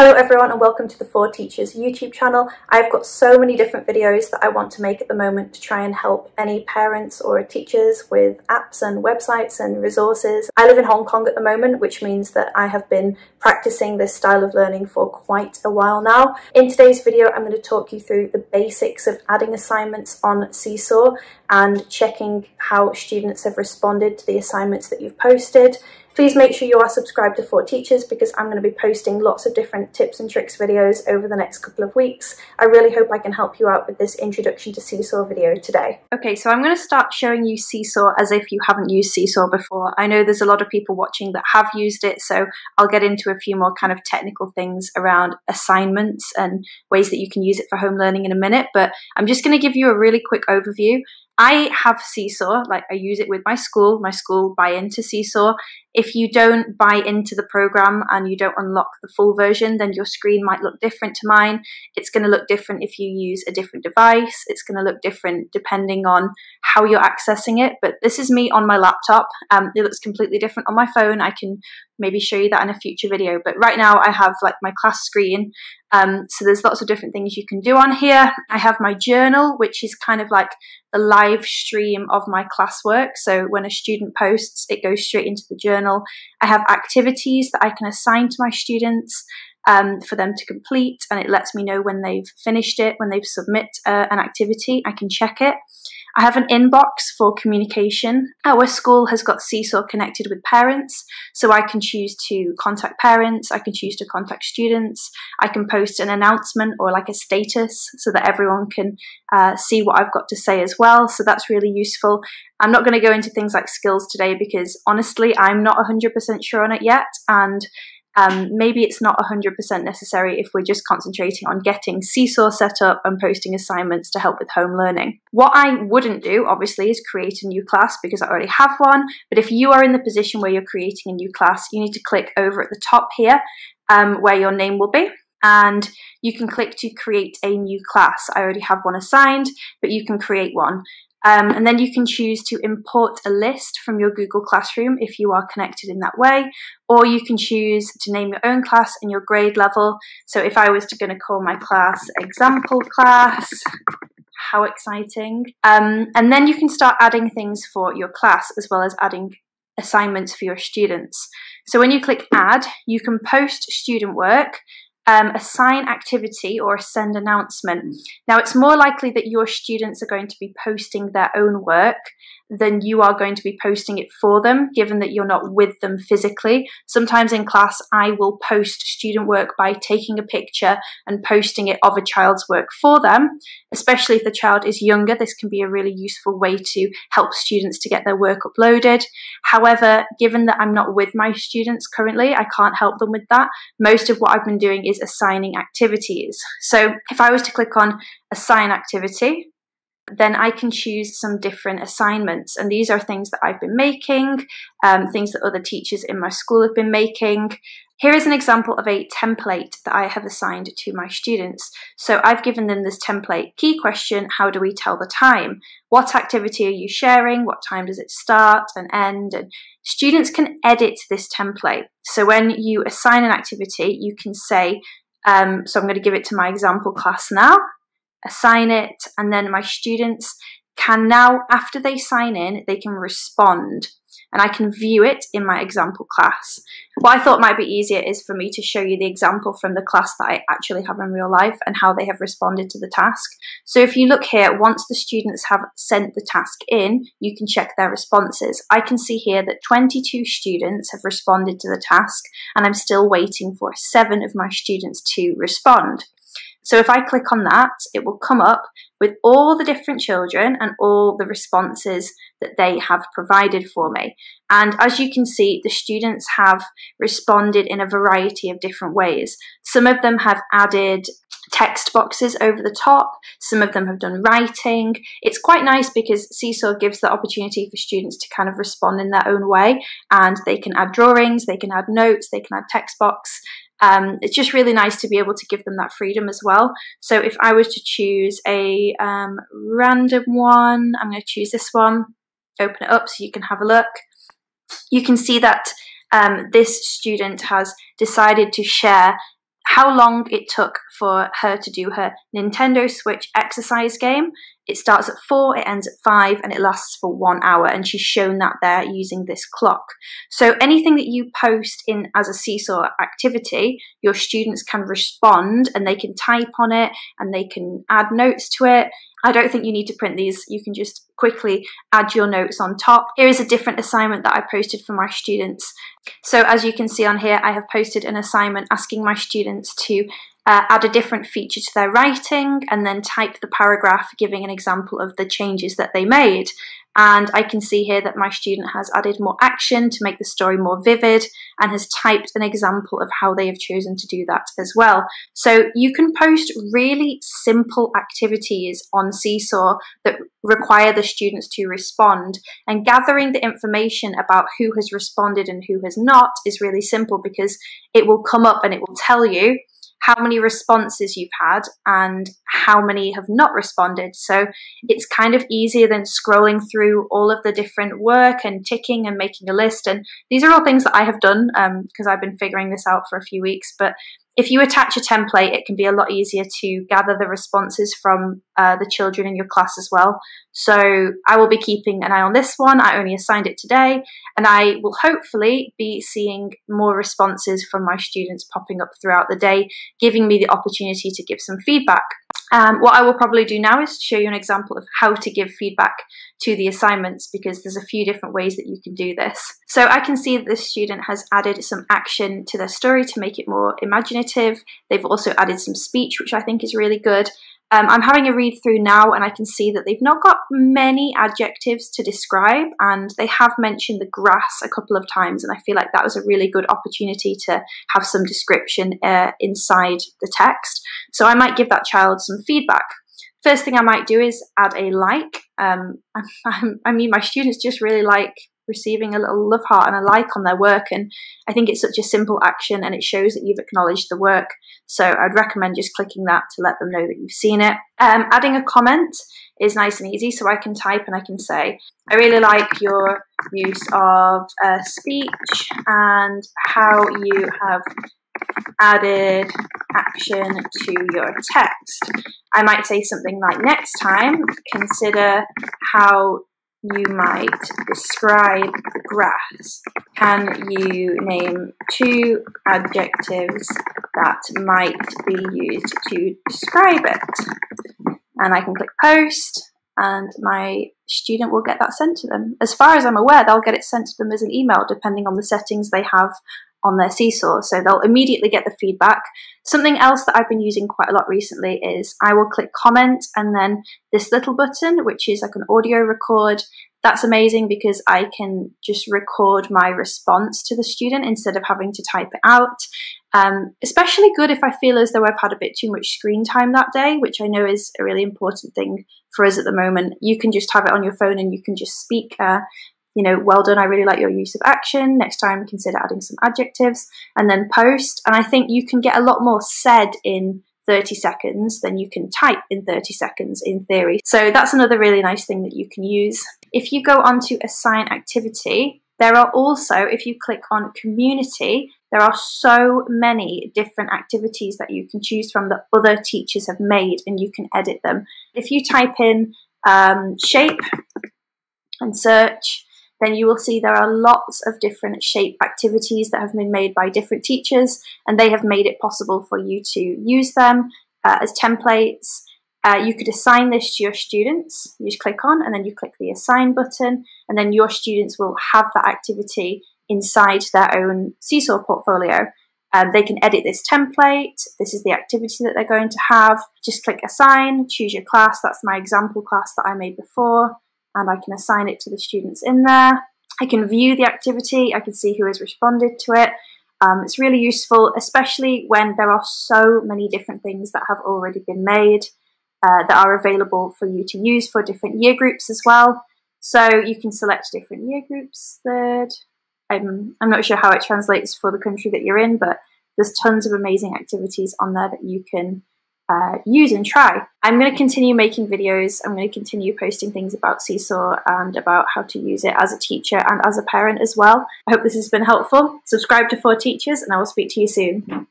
Hello everyone and welcome to the For Teachers YouTube channel. I've got so many different videos that I want to make at the moment to try and help any parents or teachers with apps and websites and resources. I live in Hong Kong at the moment, which means that I have been practicing this style of learning for quite a while now. In today's video, I'm going to talk you through the basics of adding assignments on Seesaw and checking how students have responded to the assignments that you've posted. Please make sure you are subscribed to For Teachers because I'm going to be posting lots of different tips and tricks videos over the next couple of weeks. I really hope I can help you out with this introduction to Seesaw video today. Okay, so I'm going to start showing you Seesaw as if you haven't used Seesaw before. I know there's a lot of people watching that have used it, so I'll get into a few more kind of technical things around assignments and ways that you can use it for home learning in a minute, but I'm just going to give you a really quick overview. I have Seesaw, like I use it with my school buy into Seesaw. If you don't buy into the program and you don't unlock the full version, then your screen might look different to mine. It's going to look different if you use a different device. It's going to look different depending on how you're accessing it. But this is me on my laptop. It looks completely different on my phone. I can maybe show you that in a future video. But right now I have like my class screen. So there's lots of different things you can do on here. I have my journal, which is kind of like the live stream of my classwork. So when a student posts, it goes straight into the journal. I have activities that I can assign to my students for them to complete, and it lets me know when they've finished it. When they've submitted an activity, I can check it. I have an inbox for communication. Our school has got Seesaw connected with parents, so I can choose to contact parents, I can choose to contact students, I can post an announcement or like a status so that everyone can see what I've got to say as well, so that's really useful. I'm not going to go into things like skills today because honestly I'm not 100% sure on it yet, and maybe it's not 100% necessary if we're just concentrating on getting Seesaw set up and posting assignments to help with home learning. What I wouldn't do, obviously, is create a new class because I already have one, but if you are in the position where you're creating a new class, you need to click over at the top here where your name will be, and you can click to create a new class. I already have one assigned, but you can create one. And then you can choose to import a list from your Google Classroom if you are connected in that way, or you can choose to name your own class and your grade level. So if I was going to call my class example class, how exciting. And then you can start adding things for your class as well as adding assignments for your students. So when you click add, you can post student work, assign activity or send announcement. Now it's more likely that your students are going to be posting their own work than you are going to be posting it for them, given that you're not with them physically. Sometimes in class I will post student work by taking a picture and posting it of a child's work for them, especially if the child is younger. This can be a really useful way to help students to get their work uploaded. However, given that I'm not with my students currently, I can't help them with that. Most of what I've been doing is assigning activities. So if I was to click on assign activity, then I can choose some different assignments, and these are things that I've been making, things that other teachers in my school have been making. Here is an example of a template that I have assigned to my students. So I've given them this template: key question, how do we tell the time? What activity are you sharing? What time does it start and end? And students can edit this template. So when you assign an activity, you can say, so I'm going to give it to my example class now, assign it, and then my students can now, after they sign in, they can respond. And I can view it in my example class. What I thought might be easier is for me to show you the example from the class that I actually have in real life and how they have responded to the task. So if you look here, once the students have sent the task in, you can check their responses. I can see here that 22 students have responded to the task, and I'm still waiting for 7 of my students to respond. So if I click on that, it will come up with all the different children and all the responses that they have provided for me. And as you can see, the students have responded in a variety of different ways. Some of them have added text boxes over the top, some of them have done writing. It's quite nice because Seesaw gives the opportunity for students to kind of respond in their own way, and they can add drawings, they can add notes, they can add text box. It's just really nice to be able to give them that freedom as well. So if I was to choose a random one, I'm going to choose this one, open it up so you can have a look. You can see that this student has decided to share how long it took for her to do her Nintendo Switch exercise game. It starts at 4, it ends at 5, and it lasts for 1 hour, and she's shown that there using this clock. So anything that you post in as a Seesaw activity, your students can respond, and they can type on it, and they can add notes to it. I don't think you need to print these, you can just quickly add your notes on top. Here is a different assignment that I posted for my students. So as you can see on here, I have posted an assignment asking my students to add a different feature to their writing and then type the paragraph giving an example of the changes that they made. And I can see here that my student has added more action to make the story more vivid and has typed an example of how they have chosen to do that as well. So you can post really simple activities on Seesaw that require the students to respond, and gathering the information about who has responded and who has not is really simple because it will come up and it will tell you how many responses you've had and how many have not responded. So it's kind of easier than scrolling through all of the different work and ticking and making a list. And these are all things that I have done because I've been figuring this out for a few weeks. But if you attach a template, it can be a lot easier to gather the responses from the children in your class as well. So I will be keeping an eye on this one. I only assigned it today, and I will hopefully be seeing more responses from my students popping up throughout the day, giving me the opportunity to give some feedback. What I will probably do now is show you an example of how to give feedback to the assignments, because there's a few different ways that you can do this. So I can see that this student has added some action to their story to make it more imaginative. They've also added some speech, which I think is really good. I'm having a read through now, and I can see that they've not got many adjectives to describe, and they have mentioned the grass a couple of times, and I feel like that was a really good opportunity to have some description inside the text. So I might give that child some feedback. First thing I might do is add a like. I mean, my students just really like receiving a little love heart and a like on their work, and I think it's such a simple action and it shows that you've acknowledged the work, so I'd recommend just clicking that to let them know that you've seen it. Adding a comment is nice and easy, so I can type and I can say, I really like your use of speech and how you have added action to your text. I might say something like, next time consider how you might describe the grass. Can you name 2 adjectives that might be used to describe it? And I can click post, and my student will get that sent to them. As far as I'm aware, they'll get it sent to them as an email, depending on the settings they have on their Seesaw, so they'll immediately get the feedback. Something else that I've been using quite a lot recently is I will click comment, and then this little button, which is like an audio record, that's amazing because I can just record my response to the student instead of having to type it out. Especially good if I feel as though I've had a bit too much screen time that day, which I know is a really important thing for us at the moment. You can just have it on your phone and you can just speak, you know, well done, I really like your use of action. Next time, consider adding some adjectives, and then post. And I think you can get a lot more said in 30 seconds than you can type in 30 seconds in theory. So that's another really nice thing that you can use. If you go onto Assign Activity, there are also, if you click on Community, there are so many different activities that you can choose from that other teachers have made, and you can edit them. If you type in shape and search, then you will see there are lots of different shape activities that have been made by different teachers, and they have made it possible for you to use them as templates. You could assign this to your students. You just click on, and then you click the assign button, and then your students will have that activity inside their own Seesaw portfolio. They can edit this template. This is the activity that they're going to have. Just click assign, choose your class. That's my example class that I made before, and I can assign it to the students in there. I can view the activity, I can see who has responded to it. It's really useful, especially when there are so many different things that have already been made that are available for you to use for different year groups as well. So you can select different year groups. I'm not sure how it translates for the country that you're in, but there's tons of amazing activities on there that you can use and try. I'm going to continue making videos, I'm going to continue posting things about Seesaw and about how to use it as a teacher and as a parent as well. I hope this has been helpful. Subscribe to For Teachers, and I will speak to you soon.